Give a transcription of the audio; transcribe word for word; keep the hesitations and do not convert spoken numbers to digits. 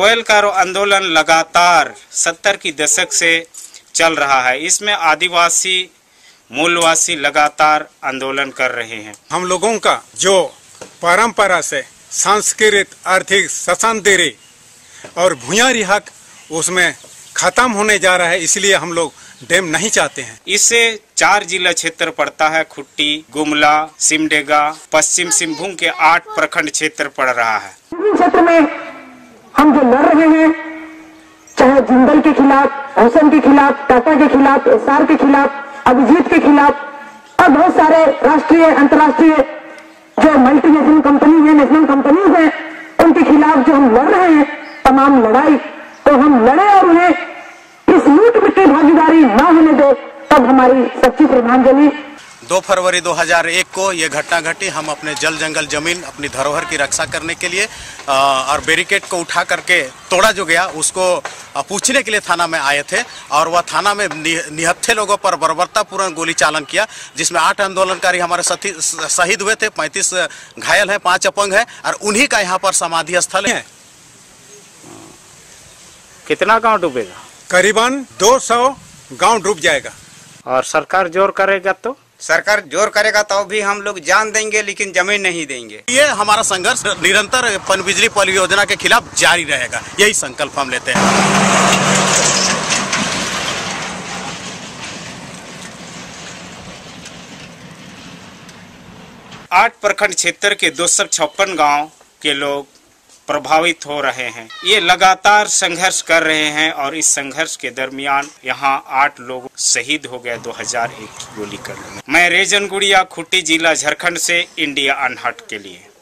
कोयलकारो आंदोलन लगातार सत्तर की दशक से चल रहा है। इसमें आदिवासी मूलवासी लगातार आंदोलन कर रहे हैं। हम लोगों का जो परंपरा से सांस्कृतिक आर्थिक शासनदेरी और भूयारी हक उसमें खत्म होने जा रहा है, इसलिए हम लोग डैम नहीं चाहते हैं। इससे चार जिला क्षेत्र पड़ता है, खुट्टी, गुमला, सिमडेगा, पश्चिम सिंहभूम के आठ प्रखंड क्षेत्र पड़ रहा है। क्षेत्र में हम जो लड़ रहे हैं, चाहे जिंदल के खिलाफ, हुसैन के खिलाफ, टाटा के खिलाफ, सार के खिलाफ, अबजीत के खिलाफ और बहुत सारे राष्ट्रीय अंतर्राष्ट्रीय जो मल्टीनेशनल कंपनी है, नेशनल कंपनी है, उनके खिलाफ जो हम लड़ रहे हैं तमाम लड़ाई, तो हम लड़े और उन्हें इस लूट में भागीदारी न होने दो, तब हमारी सच्ची श्रद्धांजलि। दो फरवरी दो हजार एक को ये घटना घटी। हम अपने जल जंगल जमीन अपनी धरोहर की रक्षा करने के लिए आ, और बैरिकेड को उठा करके तोड़ा जो गया उसको पूछने के लिए थाना में आए थे और वह थाना में निहत्थे लोगों पर बर्बरतापूर्ण गोली चालन किया, जिसमें आठ आंदोलनकारी हमारे साथी शहीद हुए थे, पैंतीस घायल हैं, पाँच अपंग हैं और उन्हीं का यहाँ पर समाधि स्थल है। कितना गांव डूबेगा? करीबन दो सौ गांव डूब जाएगा। और सरकार जोर करेगा तो? सरकार जोर करेगा तो भी हम लोग जान देंगे, लेकिन जमीन नहीं देंगे। ये हमारा संघर्ष निरंतर पनबिजली परियोजना के खिलाफ जारी रहेगा, यही संकल्प हम लेते हैं। आठ प्रखंड क्षेत्र के दो सौ छप्पन गाँव के लोग प्रभावित हो रहे हैं। ये लगातार संघर्ष कर रहे हैं और इस संघर्ष के दरमियान यहाँ आठ लोग शहीद हो गए दो हजार एक की गोली कर। मैं रेजनगुड़िया, खुट्टी जिला, झारखंड से इंडिया अनहट के लिए।